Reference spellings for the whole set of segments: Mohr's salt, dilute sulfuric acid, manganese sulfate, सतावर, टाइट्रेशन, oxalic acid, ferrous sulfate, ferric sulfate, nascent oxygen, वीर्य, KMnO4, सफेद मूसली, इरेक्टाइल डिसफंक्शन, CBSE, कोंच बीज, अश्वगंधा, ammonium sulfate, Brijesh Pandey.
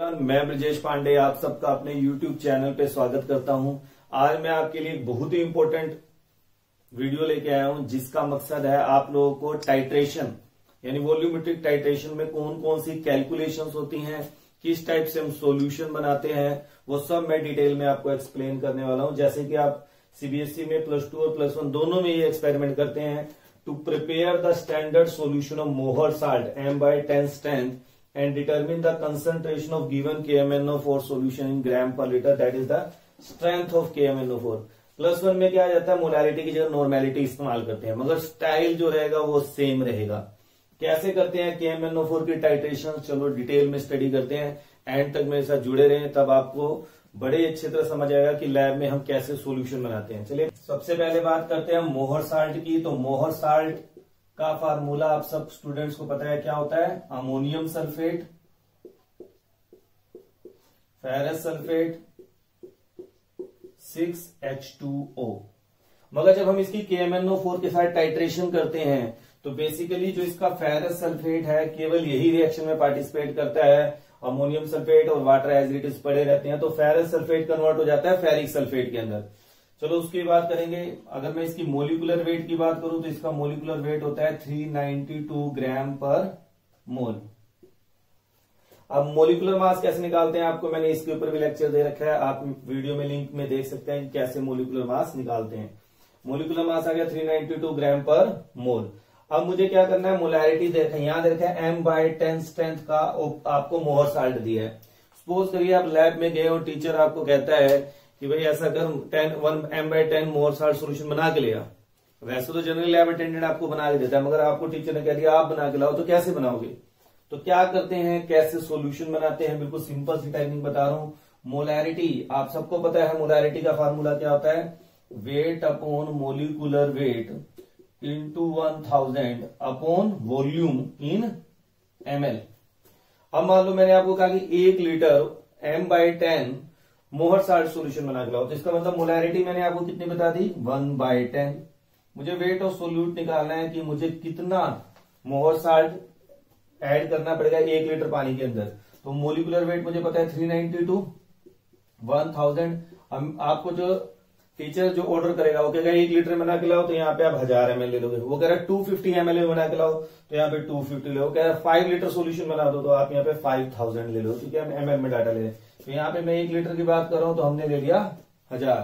मैं ब्रिजेश पांडे आप सबका अपने YouTube चैनल पे स्वागत करता हूं। आज मैं आपके लिए बहुत ही इंपॉर्टेंट वीडियो लेके आया हूं जिसका मकसद है आप लोगों को टाइट्रेशन यानी वॉल्यूमेट्रिक टाइट्रेशन में कौन कौन सी कैलकुलेशंस होती हैं, किस टाइप से हम सॉल्यूशन बनाते हैं, वो सब मैं डिटेल में आपको एक्सप्लेन करने वाला हूँ। जैसे कि आप सीबीएसई में प्लस 2 और प्लस 1 दोनों में ये एक्सपेरिमेंट करते हैं। To prepare the standard solution of Mohr salt M/10 strength and determine the concentration of given KMnO4 solution in gram per liter, that is the strength of KMnO4। Plus 1 में क्या आ जाता है, molarity की जगह normality इस्तेमाल करते हैं मगर स्टाइल जो रहेगा वो सेम रहेगा। कैसे करते हैं KMnO4 की टाइट्रेशन, चलो डिटेल में स्टडी करते हैं। एंड तक मेरे साथ जुड़े रहें, तब आपको बड़े अच्छे तरह समझ आएगा कि लैब में हम कैसे सोल्यूशन बनाते हैं। चलिए सबसे पहले बात करते हैं मोहर साल्ट की। तो मोहर साल्ट का फार्मूला आप सब स्टूडेंट्स को पता है क्या होता है, ammonium sulphate, ferrous sulphate, 6H2O। मगर जब हम इसकी KMnO4 के साथ टाइट्रेशन करते हैं तो बेसिकली जो इसका फेरस सल्फेट है केवल यही रिएक्शन में पार्टिसिपेट करता है। अमोनियम सल्फेट और वाटर एज इट इज पड़े रहते हैं तो फेरस सल्फेट कन्वर्ट हो जाता है फेरिक सल्फेट के अंदर। चलो उसकी बात करेंगे। अगर मैं इसकी मोलिकुलर वेट की बात करूं तो इसका मोलिकुलर वेट होता है 392 ग्राम पर मोल। अब मोलिकुलर मास कैसे निकालते हैं, आपको मैंने इसके ऊपर भी लेक्चर दे रखा है, आप वीडियो में लिंक में देख सकते हैं कैसे मोलिकुलर मास निकालते हैं। मोलिकुलर मास आ गया 392 ग्राम पर मोल। अब मुझे क्या करना है, मोलैरिटी देखना है। यहां देखा है M/10 स्ट्रेंथ का आपको मोहर साल्ट दिया है। सपोज करिए आप लैब में गए और टीचर आपको कहता है कि भाई ऐसा कर 1 M/10 मोहर साल्ट सोल्यूशन बना के लिया। वैसे तो जनरल लैब अटेंडेंट आपको बना के देता है मगर आपको टीचर ने कह दिया आप बना के लाओ, तो कैसे बनाओगे। तो क्या करते हैं, कैसे सोल्यूशन बनाते हैं, बिल्कुल सिंपल सी टाइमिंग बता रहा हूं। मोलैरिटी आप सबको पता है, मोलैरिटी का फार्मूला क्या होता है, weight upon molecular weight into 1000 upon volume in ml। अब मान लो मैंने आपको कहा कि 1 लीटर M/10 मोहर साल्ट सोल्यूशन बना के लाओ, तो इसका मतलब मोलैरिटी मैंने आपको कितनी बता दी, 1/10। मुझे वेट ऑफ सोल्यूट निकालना है कि मुझे कितना मोहर साल्ट ऐड करना पड़ेगा 1 लीटर पानी के अंदर। तो मोलिकुलर वेट मुझे पता है 392 1000। आपको जो टीचर जो ऑर्डर करेगा वो कहेगा 1 लीटर में बना के लाओ, तो यहाँ पे आप 1000 ml ले लोगे। वो कह रहा है 250 ml में बना के लाओ, तो यहाँ पे 250 ले लो। कह रहा है 5 लीटर सोल्यूशन बना दो, तो आप यहाँ पे 5000 ले लो, ठीक है, हम ml में डाटा ले रहे हैं। तो यहाँ पे मैं 1 लीटर की बात कर रहा हूं तो हमने ले लिया 1000,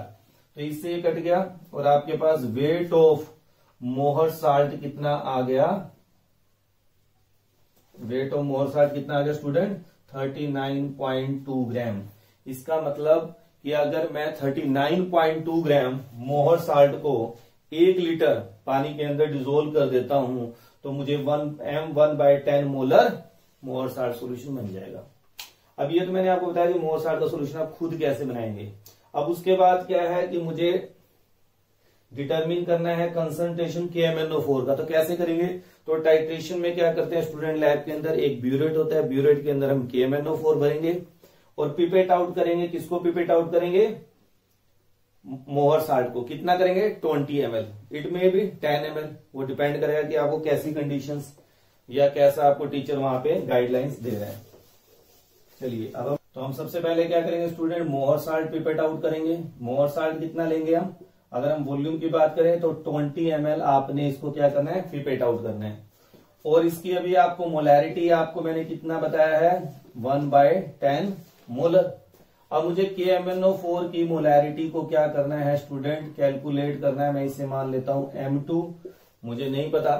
तो इससे ये कट गया और आपके पास वेट ऑफ मोहर साल्ट कितना आ गया, वेट ऑफ मोहर साल्ट कितना आ गया स्टूडेंट, 39.2 ग्राम। इसका मतलब कि अगर मैं 39.2 ग्राम मोहर साल्ट को 1 लीटर पानी के अंदर डिसोल्व कर देता हूं तो मुझे 1 M/10 molar Mohr salt solution बन जाएगा। अब ये तो मैंने आपको बताया कि मोहर साल्ट का सोल्यूशन आप खुद कैसे बनाएंगे। अब उसके बाद क्या है कि मुझे डिटरमिन करना है कंसंट्रेशन KMnO4 का। तो कैसे करेंगे, तो टाइट्रेशन में क्या करते हैं स्टूडेंट, लैब के अंदर एक ब्यूरेट होता है, ब्यूरेट के अंदर हम KMnO4 भरेंगे और पिपेट आउट करेंगे। किसको पिपेट आउट करेंगे, मोहर साल्ट को। कितना करेंगे, 20 ml, इट में भी 10 ml। वो डिपेंड करेगा कि आपको कैसी कंडीशंस या कैसा आपको टीचर वहां पे गाइडलाइंस दे रहा है। चलिए अब हम सबसे पहले क्या करेंगे स्टूडेंट, मोहर साल्ट पिपेट आउट करेंगे। मोहर साल्ट कितना लेंगे हम, अगर हम वॉल्यूम की बात करें तो 20 ml आपने इसको क्या करना है, पिपेट आउट करना है। और इसकी अभी आपको मोलैरिटी आपको मैंने कितना बताया है, 1/10 मोलर। अब मुझे KMnO4 की मोलैरिटी को क्या करना है स्टूडेंट, कैलकुलेट करना है। मैं इसे मान लेता हूं M2, मुझे नहीं पता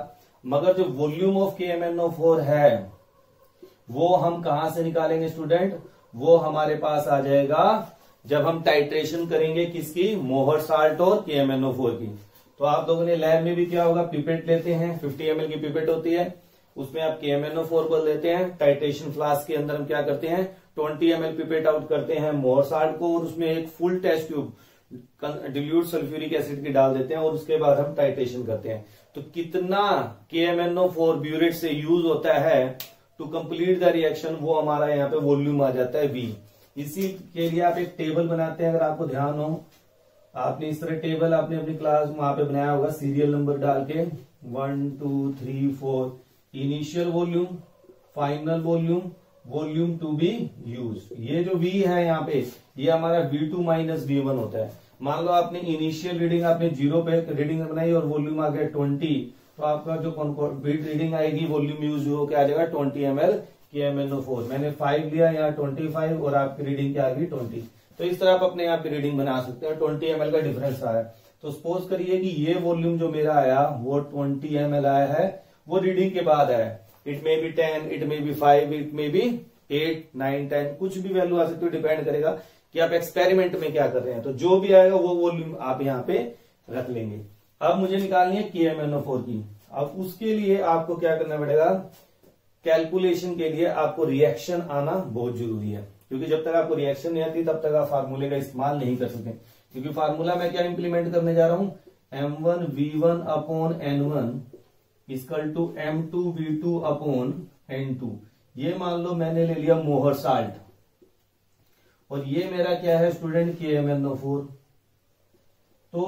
मगर जो वॉल्यूम ऑफ KMnO4 है वो हम कहां से निकालेंगे स्टूडेंट, वो हमारे पास आ जाएगा जब हम टाइट्रेशन करेंगे किसकी, मोहर साल्ट और KMnO4 की। तो आप लोगों ने लैब में भी क्या होगा, पिपेट लेते हैं, 50 ml की पिपेट होती है, उसमें आप KMnO4 को लेते हैं। टाइट्रेशन फ्लास्क के अंदर हम क्या करते हैं, 20 ml पिपेट आउट करते हैं मोहर साल्ट को और उसमें एक full test tube dilute sulphuric acid की डाल देते हैं और उसके बाद हम टाइट्रेशन करते हैं। तो कितना KMnO4 ब्यूरेट से यूज होता है टू कंप्लीट द रिएक्शन, वो हमारा यहाँ पे वॉल्यूम आ जाता है V। इसी के लिए आप एक टेबल बनाते हैं, अगर आपको ध्यान हो आपने इस तरह टेबल आपने अपनी क्लास वहां पे बनाया होगा, सीरियल नंबर डाल के 1 2 3 4, initial volume, final volume volume to be use. ये जो V है यहाँ पे ये हमारा V2 माइनस V1 होता है। मान लो आपने इनिशियल रीडिंग आपने 0 पे रीडिंग बनाई और वॉल्यूम आ गया 20, तो आपका जो कॉन्कॉर्डेंट रीडिंग आएगी वॉल्यूम यूज होकर आ जाएगा 20 ml KMnO4। मैंने 5 लिया यहाँ 25 और आपकी रीडिंग क्या आ गई 20। तो इस तरह आप अपने यहाँ पे रीडिंग बना सकते हैं। 20 ml का डिफरेंस आया, तो सपोज करिए कि ये वॉल्यूम जो मेरा आया वो 20 ml आया है, वो रीडिंग के बाद आया। It may be 10, it may be 5, it may be 8, 9, 10 कुछ भी वैल्यू आ सकती है। डिपेंड करेगा कि आप एक्सपेरिमेंट में क्या कर रहे हैं। तो जो भी आएगा वो वॉल्यूम आप यहाँ पे रख लेंगे। अब मुझे निकालनी है KMnO4 की। अब उसके लिए आपको क्या करना पड़ेगा, कैलकुलेशन के लिए आपको रिएक्शन आना बहुत जरूरी है, क्योंकि जब तक आपको रिएक्शन नहीं आती तब तक आप फार्मूले का इस्तेमाल नहीं कर सकते। क्योंकि फार्मूला मैं क्या इंप्लीमेंट करने जा रहा हूं, M1V1 upon N1 equal to M2V2 upon N2। ये मान लो मैंने ले लिया मोहर साल्ट और ये मेरा क्या है स्टूडेंट KMnO4। तो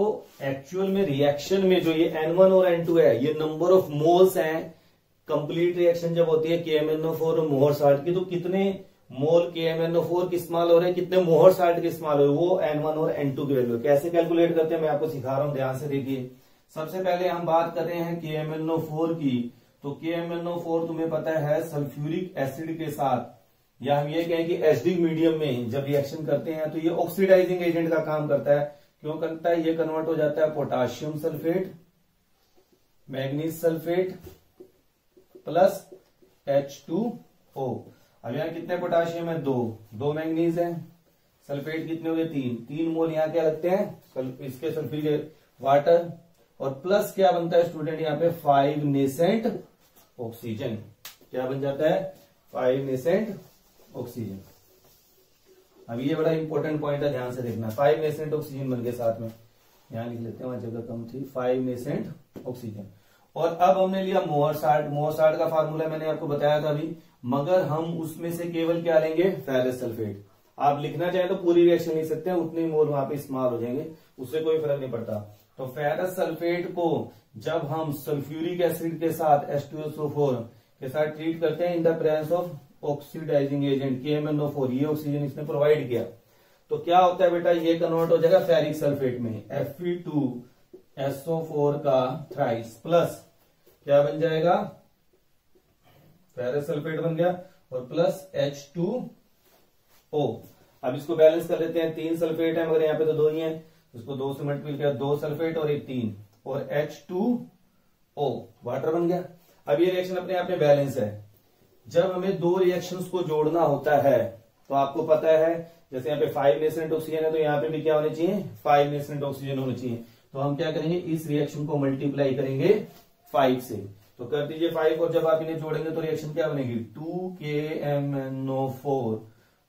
एक्चुअल में रिएक्शन में जो ये N1 और N2 है ये नंबर ऑफ मोल्स हैं। कंप्लीट रिएक्शन जब होती है KMnO4 और मोहर साल्ट की, तो कितने मोल KMnO4 के इस्तेमाल हो रहे हैं, कितने मोहर साल्ट के इस्तेमाल हो रहे हैं, वो N1 और N2 की वैल्यू। कैसे कैलकुलेट करते हैं मैं आपको सिखा रहा हूं, ध्यान से देखिए। सबसे पहले हम बात कर रहे हैं KMnO4 की। तो KMnO4 तुम्हें पता है सल्फ्यूरिक एसिड के साथ, या हम ये कहें कि एसिडिक मीडियम में जब रिएक्शन करते हैं तो ये ऑक्सीडाइजिंग एजेंट का काम करता है। क्यों करता है, ये कन्वर्ट हो जाता है potassium sulphate, manganese sulphate plus H2O। अब यहाँ कितने पोटाशियम है, 2, 2 मैग्नीज है, सल्फेट कितने हुए 3, 3 मोल यहाँ क्या लगते हैं इसके सल्फेट वाटर, और प्लस क्या बनता है स्टूडेंट यहाँ पे 5 नेसेंट ऑक्सीजन। क्या बन जाता है 5 नेसेंट ऑक्सीजन। अब ये बड़ा इंपॉर्टेंट पॉइंट है, ध्यान से देखना। 5 नेसेंट ऑक्सीजन बन गए, साथ में यहां लिख लेते हैं, वहां जगह कम थी, 5 नेसेंट ऑक्सीजन। और अब हमने लिया मोहर साल्ट। मोहर साल्ट का फार्मूला मैंने आपको बताया था अभी, मगर हम उसमें से केवल क्या लेंगे, फेरस सल्फेट। आप लिखना चाहे तो पूरी रिएक्शन लिख सकते हैं, उतने मोल वहां पे इस्तेमाल हो जाएंगे, उससे कोई फर्क नहीं पड़ता। तो फेरस सल्फेट को जब हम सल्फ्यूरिक एसिड के साथ H2SO4 के साथ ट्रीट करते हैं in the presence of oxidising agent KMnO4, ये ऑक्सीजन इसने प्रोवाइड किया, तो क्या होता है बेटा, ये कन्वर्ट हो जाएगा फेरिक सल्फेट में Fe2SO4 का थ्राइस, प्लस क्या बन जाएगा, फेरस सल्फेट बन गया, और प्लस H2O। अब इसको बैलेंस कर लेते हैं, 3 सल्फेट है मगर यहाँ पे तो 2 ही है, इसको 2 से मल्टीप्लाई किया, 2 सल्फेट और एक 3 और H2O वाटर बन गया। अब ये रिएक्शन अपने आप में बैलेंस है। जब हमें 2 रिएक्शंस को जोड़ना होता है तो आपको पता है, जैसे यहाँ पे 5 नेसेंट ऑक्सीजन है तो यहाँ पे भी क्या होने चाहिए, 5 नेसेंट ऑक्सीजन होने चाहिए। तो हम क्या करेंगे, इस रिएक्शन को मल्टीप्लाई करेंगे 5 से, तो कर दीजिए 5, और जब आप इन्हें जोड़ेंगे तो रिएक्शन क्या बनेगी, 2KMnO4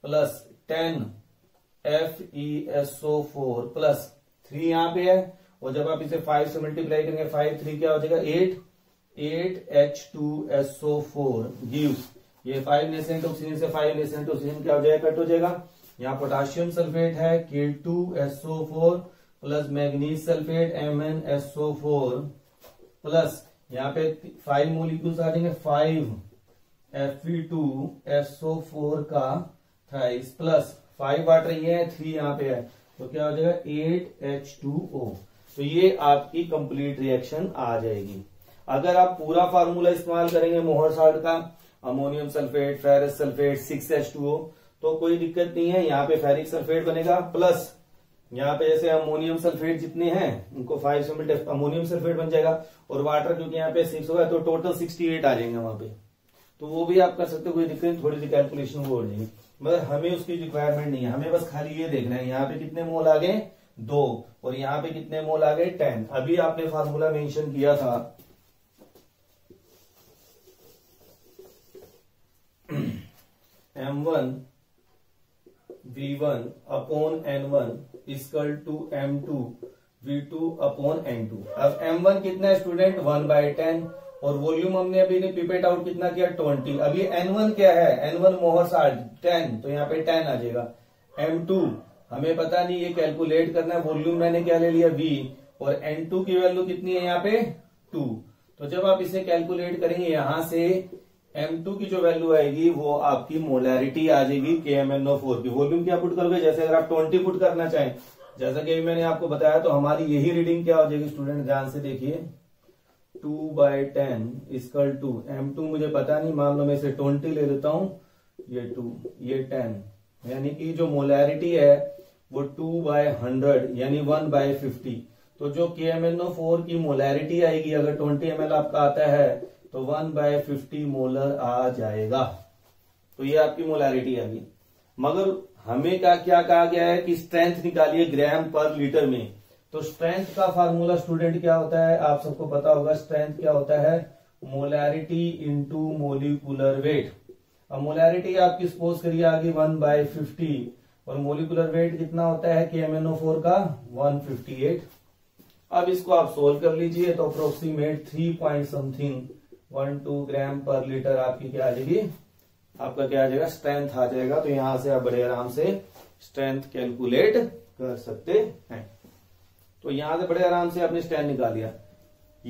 प्लस 10FeSO4 प्लस 3 यहाँ पे है, और जब आप इसे 5 से मल्टीप्लाई करेंगे, 5, 3 क्या हो जाएगा 8H2SO4 गिव्स, ये 5 नेसेंट ऑक्सीजन से 5 नेसेंट ऑक्सीजन क्या हो जाएगा, कट हो जाएगा। यहाँ पोटाशियम सल्फेट है K2SO4 plus manganese sulphate MnSO4 plus यहाँ पे 5 मोलिक्यूल्स आ जाएंगे, 5Fe2SO4 का थ्राइस प्लस 5 वाटर ये है, 3 यहाँ पे है, तो क्या हो जाएगा 8H2O। तो ये आपकी कंप्लीट रिएक्शन आ जाएगी। अगर आप पूरा फार्मूला इस्तेमाल करेंगे मोहर साल्ट का, ammonium sulphate, ferrous sulphate, 6H2O, तो कोई दिक्कत नहीं है। यहाँ पे फेरिक सल्फेट बनेगा, प्लस यहाँ पे जैसे अमोनियम सल्फेट जितने हैं उनको 5 से मल्टीप्लाई, अमोनियम सल्फेट बन जाएगा, और वाटर क्योंकि यहाँ पे 6 होगा तो टोटल 68 आ जाएंगे वहां पे। तो वो भी आप कर सकते हो, कोई दिक्कत नहीं, थोड़ी सी कैलकुलेशन वो हो जाएगी, मगर हमें उसकी रिक्वायरमेंट नहीं है। हमें बस खाली ये देखना है यहाँ पे कितने मोल आ गए 2 और यहाँ पे कितने मोल आ गए 10। अभी आपने फार्मूला मेंशन किया था, M1V1 upon N1 equal to M2V2 upon N2। अब M1 कितना है स्टूडेंट, 1/10, और वॉल्यूम हमने अभी ने पिपेट आउट कितना किया 20। अब ये N1 क्या है, N1 मोहर साल्ट 10, तो यहाँ पे 10 आ जाएगा। M2 हमें पता नहीं, ये कैलकुलेट करना है। वॉल्यूम मैंने क्या ले लिया V, और N2 की वैल्यू कितनी है यहाँ पे 2। तो जब आप इसे कैलकुलेट करेंगे यहाँ से M2 की जो वैल्यू आएगी वो आपकी मोलैरिटी आ जाएगी KMnO4 की। वॉल्यूम क्या पुट करोगे, जैसे अगर आप 20 पुट करना चाहें, जैसा कि मैंने आपको बताया, तो हमारी यही रीडिंग क्या हो जाएगी स्टूडेंट, ध्यान से देखिए, 2/10 इजकल टू M2 मुझे पता नहीं, मान लो मैं इसे 20 ले लेता हूं, ये 2 ये 10, यानी कि जो मोलैरिटी है वो 2/100 यानी 1/50। तो जो KMnO4 की मोलैरिटी आएगी अगर 20 ml आपका आता है तो 1/50 मोलर आ जाएगा। तो ये आपकी मोलैरिटी आ गई। मगर हमें क्या कहा गया है कि स्ट्रेंथ निकालिए ग्राम पर लीटर में। तो स्ट्रेंथ का फार्मूला स्टूडेंट क्या होता है, आप सबको पता होगा, स्ट्रेंथ क्या होता है, मोलैरिटी इंटू मोलिकुलर वेट। अब मोलैरिटी आपकी सपोज करिए आ गई 1/50 और मोलिकुलर वेट कितना होता है KMnO4 का, 158। अब इसको आप सोल्व कर लीजिए तो अप्रोक्सीमेट 3.12 ग्राम पर लीटर आपकी क्या आ जाएगी, आपका क्या आ जाएगा, स्ट्रेंथ आ जाएगा। तो यहां से आप बड़े आराम से स्ट्रेंथ कैलकुलेट कर सकते हैं। तो यहां से बड़े आराम से आपने स्ट्रेंथ निकाल लिया।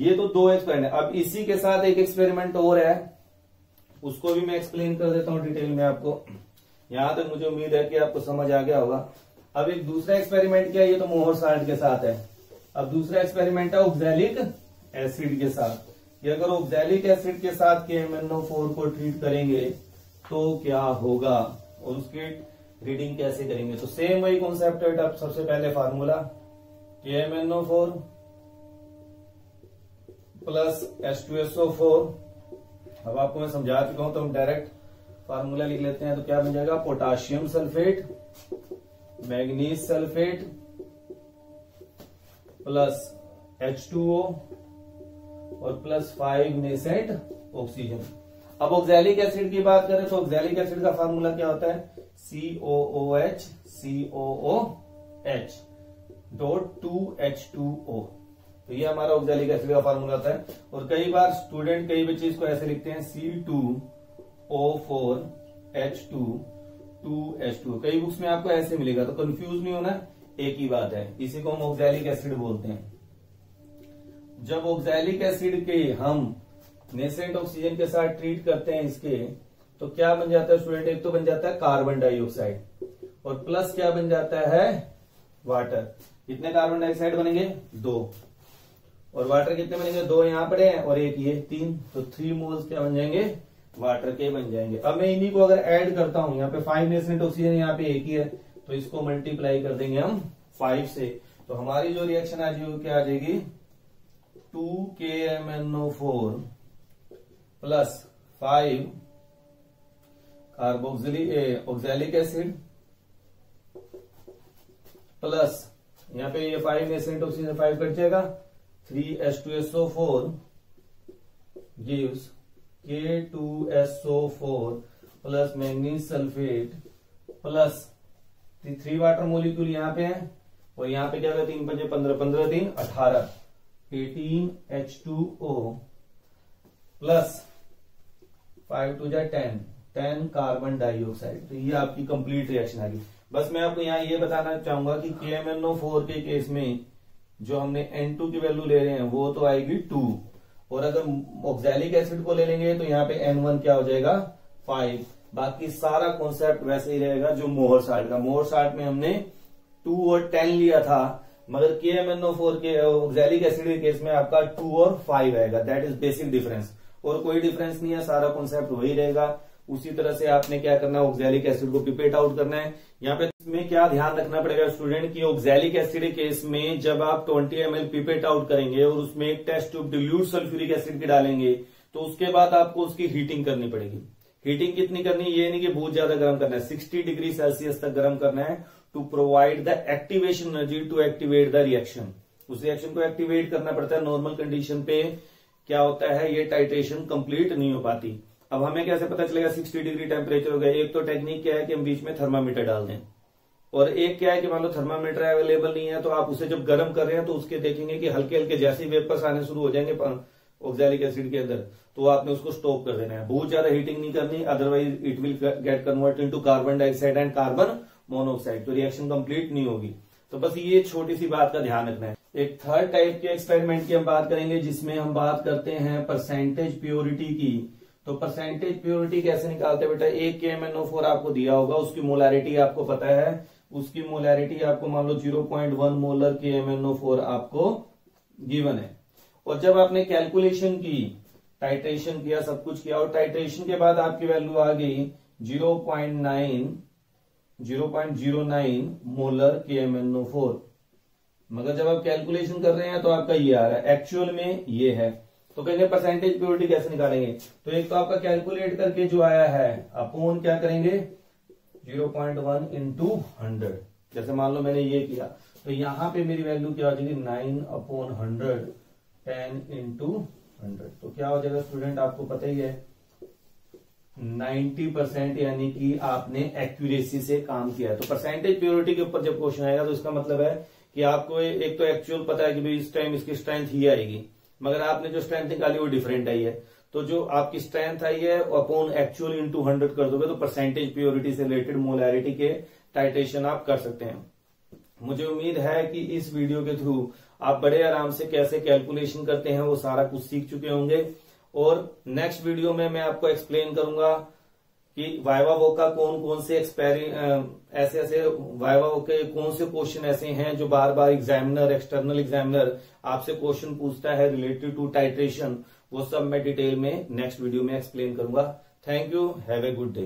ये तो दो एक्सपेरिमेंट। अब इसी के साथ एक एक्सपेरिमेंट और है, उसको भी मैं एक्सप्लेन कर देता हूं डिटेल में आपको। यहां तक मुझे उम्मीद है कि आपको समझ आ गया होगा। अब एक दूसरा एक्सपेरिमेंट क्या है, ये तो मोहर साल्ट के साथ है। अब दूसरा एक्सपेरिमेंट है ऑक्सैलिक एसिड के साथ। कि अगर ऑक्सैलिक एसिड के साथ KMnO4 को ट्रीट करेंगे तो क्या होगा और उसकी रीडिंग कैसे करेंगे। तो सेम वही कॉन्सेप्ट है। अब सबसे पहले फार्मूला KMnO4 प्लस H2SO4। अब आपको मैं समझा चुका हूं तो हम डायरेक्ट फार्मूला लिख लेते हैं। तो क्या बन जाएगा, potassium sulphate manganese sulphate plus H2O और प्लस 5 नेसेंट ऑक्सीजन। अब ऑक्सैलिक एसिड की बात करें तो ऑक्सैलिक एसिड का फार्मूला क्या होता है, COOH डॉट 2H2O। तो ये हमारा ऑक्सैलिक एसिड का फार्मूला होता है। और कई बार स्टूडेंट, कई बच्चे इसको ऐसे लिखते हैं C2O4H2 2H2। कई बुक्स में आपको ऐसे मिलेगा, तो कंफ्यूज नहीं होना, एक ही बात है। इसी को हम ऑक्सैलिक एसिड बोलते हैं। जब ऑक्सैलिक एसिड के हम नेसेंट ऑक्सीजन के साथ ट्रीट करते हैं इसके, तो क्या बन जाता है स्टूडेंट, एक तो बन जाता है कार्बन डाइऑक्साइड और प्लस क्या बन जाता है, वाटर। कितने कार्बन डाइऑक्साइड बनेंगे, 2, और वाटर कितने बनेंगे, 2 यहां पड़े हैं और एक ये 3। तो 3 मोल्स क्या बन जाएंगे, वाटर के बन जाएंगे। अब मैं इन्हीं को अगर एड करता हूं, यहाँ पे 5 नेसेंट ऑक्सीजन, यहाँ पे एक ही है, तो इसको मल्टीप्लाई कर देंगे हम 5 से। तो हमारी जो रिएक्शन आ जाएगी क्या आ जाएगी, 2 KMnO4 plus 5 carboxylic acid plus यहाँ पे ये 5 नेसेंट ऑक्सीजन 5 कट जाएगा, 3H2SO4 gives K2SO4 plus manganese sulphate plus 3 water molecule यहाँ पे है और यहाँ पे क्या होगा, 3 × 5 = 15, 15 × 3 = 18 18H2O प्लस 5 × 2 = 10 10 कार्बन डाइऑक्साइड। तो ये आपकी कंप्लीट रिएक्शन आ गई। बस मैं आपको यहाँ ये बताना चाहूंगा कि KMnO4 के केस में जो हमने N2 की वैल्यू ले रहे हैं वो तो आएगी 2, और अगर ऑक्सैलिक एसिड को ले लेंगे तो यहाँ पे N1 क्या हो जाएगा, 5। बाकी सारा कॉन्सेप्ट वैसे ही रहेगा जो मोहर साल्ट का। मोहर साल्ट में हमने 2 और 10 लिया था, मगर KMnO4 के ऑक्सैलिक एसिड के केस में आपका 2 और 5 आएगा। दैट इज बेसिक डिफरेंस, और कोई डिफरेंस नहीं है, सारा कॉन्सेप्ट वही रहेगा। उसी तरह से आपने क्या करना है, ऑक्सैलिक एसिड को पिपेट आउट करना है। यहाँ पे इसमें क्या ध्यान रखना पड़ेगा स्टूडेंट कि ऑक्सैलिक एसिड के केस में जब आप 20 ml पिपेट आउट करेंगे और उसमें एक test tube dilute sulphuric acid की डालेंगे, तो उसके बाद आपको उसकी हीटिंग करनी पड़ेगी। हीटिंग कितनी करनी है, ये नहीं कि बहुत ज्यादा गर्म करना है, 60 डिग्री सेल्सियस तक गर्म करना है, to provide the activation energy to activate the reaction. उस रिएक्शन को एक्टिवेट करना पड़ता है। नॉर्मल कंडीशन पे क्या होता है, ये टाइट्रेशन कंप्लीट नहीं हो पाती। अब हमें कैसे पता चलेगा 60 डिग्री टेम्परेचर हो गया, एक तो टेक्निक क्या है कि हम बीच में थर्मामीटर डाल दें, और एक क्या है कि मान लो थर्मामीटर अवेलेबल नहीं है, तो आप उसे जब गर्म कर रहे हैं तो उसके देखेंगे कि हल्के हल्के जैसे ही वेपर्स आने शुरू हो जाएंगे ऑक्सैलिक एसिड के अंदर, तो आपने उसको स्टॉप कर देना है। बहुत ज्यादा हीटिंग नहीं करनी, otherwise it will get convert into carbon dioxide and carbon monoxide, तो रिएक्शन कंप्लीट नहीं होगी। तो बस ये छोटी सी बात का ध्यान रखना है। एक थर्ड टाइप के एक्सपेरिमेंट की हम बात करेंगे, जिसमें हम बात करते हैं परसेंटेज प्योरिटी की। तो परसेंटेज प्योरिटी कैसे निकालते हैं बेटा, एक KMnO4 आपको दिया होगा, उसकी मोलैरिटी आपको पता है, उसकी मोलैरिटी आपको मान लो 0.1 मोलर KMnO4 आपको गिवन है। और जब आपने कैलकुलेशन की, टाइट्रेशन किया, सब कुछ किया और टाइट्रेशन के बाद आपकी वैल्यू आ गई 0.09 मोलर KMnO4। मगर जब आप कैलकुलेशन कर रहे हैं तो आपका ये आ रहा है, एक्चुअल में ये है। तो कहेंगे परसेंटेज प्योरिटी कैसे निकालेंगे, तो एक तो आपका कैलकुलेट करके जो आया है अपॉन क्या करेंगे 0.1 इंटू 100। जैसे मान लो मैंने ये किया तो यहां पे मेरी वैल्यू क्या हो जाएगी 9/100, 10 इंटू 100। तो क्या हो जाएगा स्टूडेंट, आपको पता ही है 90%, यानी कि आपने एक्यूरेसी से काम किया है। तो परसेंटेज प्योरिटी के ऊपर जब क्वेश्चन आएगा तो इसका मतलब है कि आपको एक तो एक्चुअल पता है कि भाई इस टाइम इसकी स्ट्रेंथ ही आएगी, मगर आपने जो स्ट्रेंथ निकाली वो डिफरेंट आई है। तो जो आपकी स्ट्रेंथ आई है अपॉन एक्चुअल इंटू 100 कर दोगे तो परसेंटेज प्योरिटी से रिलेटेड मोलैरिटी के टाइट्रेशन आप कर सकते हैं। मुझे उम्मीद है कि इस वीडियो के थ्रू आप बड़े आराम से कैसे कैलकुलेशन करते हैं वो सारा कुछ सीख चुके होंगे। और नेक्स्ट वीडियो में मैं आपको एक्सप्लेन करूंगा कि वाइवा वोका कौन से ऐसे वाइवा वोके कौन से क्वेश्चन ऐसे हैं जो बार बार एग्जामिनर, एक्सटर्नल एग्जामिनर आपसे क्वेश्चन पूछता है रिलेटेड टू टाइट्रेशन। वो सब मैं डिटेल में नेक्स्ट वीडियो में एक्सप्लेन करूंगा। Thank you, have a good day.